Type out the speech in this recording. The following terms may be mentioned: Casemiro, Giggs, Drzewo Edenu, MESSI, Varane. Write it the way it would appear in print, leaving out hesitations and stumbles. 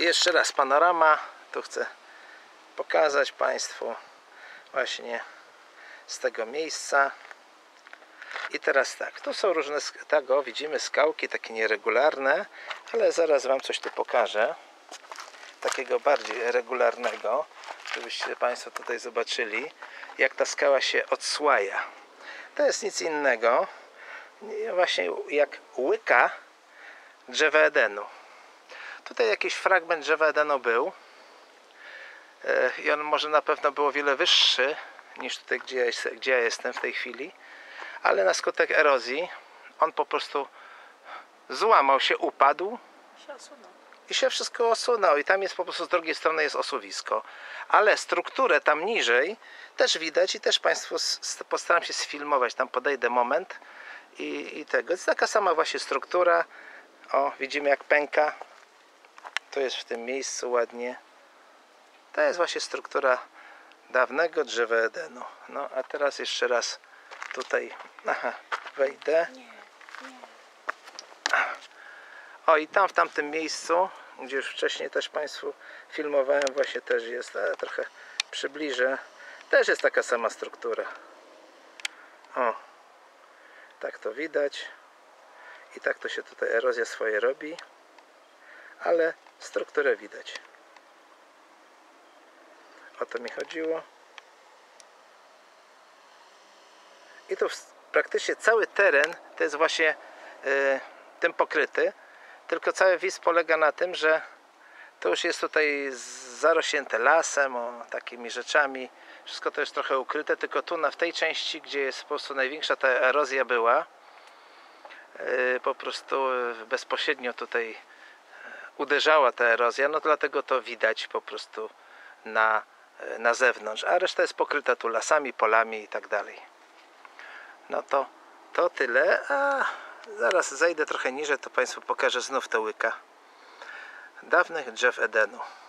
I jeszcze raz panorama, tu chcę pokazać Państwu właśnie z tego miejsca. I teraz tak, tu są różne, tak o, widzimy skałki takie nieregularne, ale zaraz Wam coś tu pokażę, takiego bardziej regularnego, żebyście Państwo tutaj zobaczyli, jak ta skała się odsłaja. To jest nic innego, właśnie jak łyka drzewa Edenu. Tutaj jakiś fragment drzewa Edenu był i on może na pewno był o wiele wyższy niż tutaj, gdzie ja jestem w tej chwili, ale na skutek erozji on po prostu złamał się, upadł i się wszystko osunął. I tam jest po prostu z drugiej strony jest osuwisko. Ale strukturę tam niżej też widać i też Państwu postaram się sfilmować. Tam podejdę moment i tego. Jest taka sama właśnie struktura. O, widzimy jak pęka. To jest w tym miejscu ładnie. To jest właśnie struktura dawnego drzewa Edenu. No a teraz jeszcze raz tutaj, aha, wejdę. O, i tam w tamtym miejscu, gdzie już wcześniej też Państwu filmowałem, właśnie też jest, ale trochę przybliżę, też jest taka sama struktura. O, tak to widać i tak to się tutaj erozja swoje robi, ale strukturę widać. O to mi chodziło. I tu praktycznie cały teren to jest właśnie tym pokryty, tylko cały widz polega na tym, że to już jest tutaj zarośnięte lasem, o, takimi rzeczami, wszystko to jest trochę ukryte, tylko tu w tej części, gdzie jest po prostu największa ta erozja była, po prostu bezpośrednio tutaj uderzała ta erozja, no dlatego to widać po prostu na zewnątrz, a reszta jest pokryta tu lasami, polami i tak dalej. No to tyle, a zaraz zejdę trochę niżej, to Państwu pokażę znów tę łykę dawnych drzew Edenu.